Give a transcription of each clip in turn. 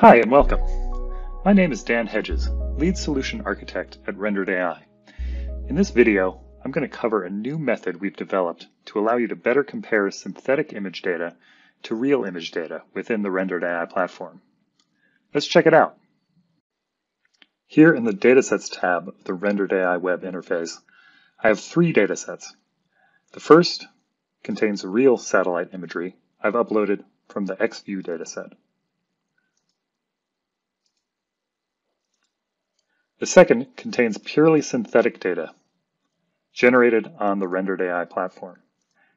Hi and welcome. My name is Dan Hedges, Lead Solution Architect at Rendered.ai. In this video, I'm going to cover a new method we've developed to allow you to better compare synthetic image data to real image data within the Rendered.ai platform. Let's check it out. Here in the Datasets tab of the Rendered.ai web interface, I have three datasets. The first contains real satellite imagery I've uploaded from the XView dataset. The second contains purely synthetic data generated on the Rendered.ai platform,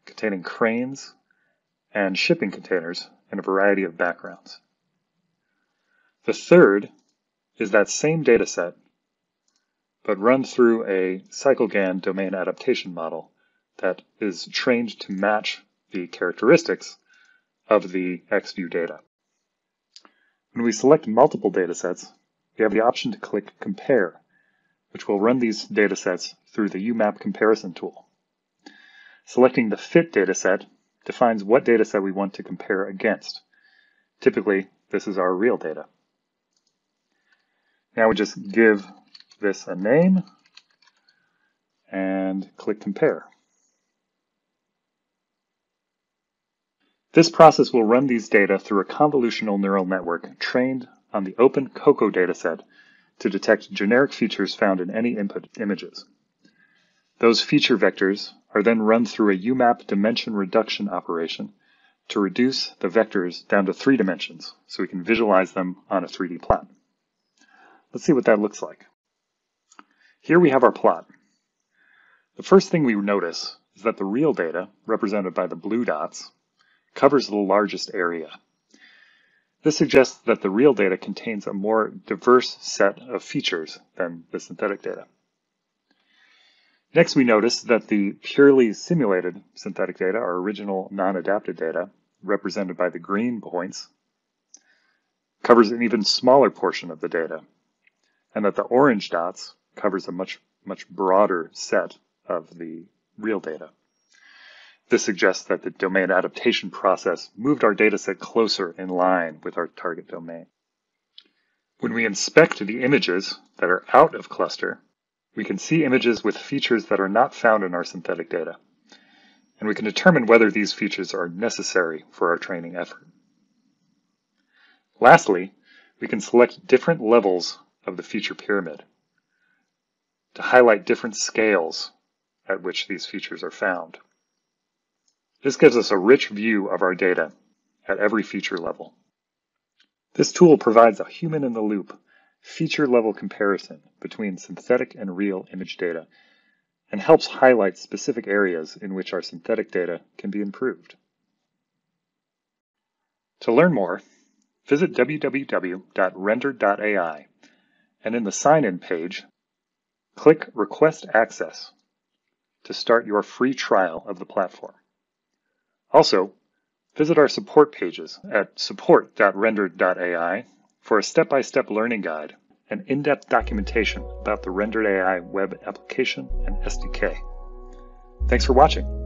containing cranes and shipping containers in a variety of backgrounds. The third is that same dataset, but run through a CycleGAN domain adaptation model that is trained to match the characteristics of the XView data. When we select multiple datasets, we have the option to click Compare, which will run these datasets through the UMAP comparison tool. Selecting the fit dataset defines what dataset we want to compare against. Typically, this is our real data. Now we just give this a name and click Compare. This process will run these data through a convolutional neural network trained on the open COCO dataset to detect generic features found in any input images. Those feature vectors are then run through a UMAP dimension reduction operation to reduce the vectors down to 3 dimensions so we can visualize them on a 3D plot. Let's see what that looks like. Here we have our plot. The first thing we notice is that the real data, represented by the blue dots, covers the largest area. This suggests that the real data contains a more diverse set of features than the synthetic data. Next, we notice that the purely simulated synthetic data, our original non-adapted data, represented by the green points, covers an even smaller portion of the data, and that the orange dots covers a much broader set of the real data. This suggests that the domain adaptation process moved our dataset closer in line with our target domain. When we inspect the images that are out of cluster, we can see images with features that are not found in our synthetic data, and we can determine whether these features are necessary for our training effort. Lastly, we can select different levels of the feature pyramid to highlight different scales at which these features are found. This gives us a rich view of our data at every feature level. This tool provides a human-in-the-loop, feature-level comparison between synthetic and real image data and helps highlight specific areas in which our synthetic data can be improved. To learn more, visit www.rendered.ai and in the sign-in page, click Request Access to start your free trial of the platform. Also, visit our support pages at support.rendered.ai for a step-by-step learning guide and in-depth documentation about the Rendered.ai web application and SDK. Thanks for watching.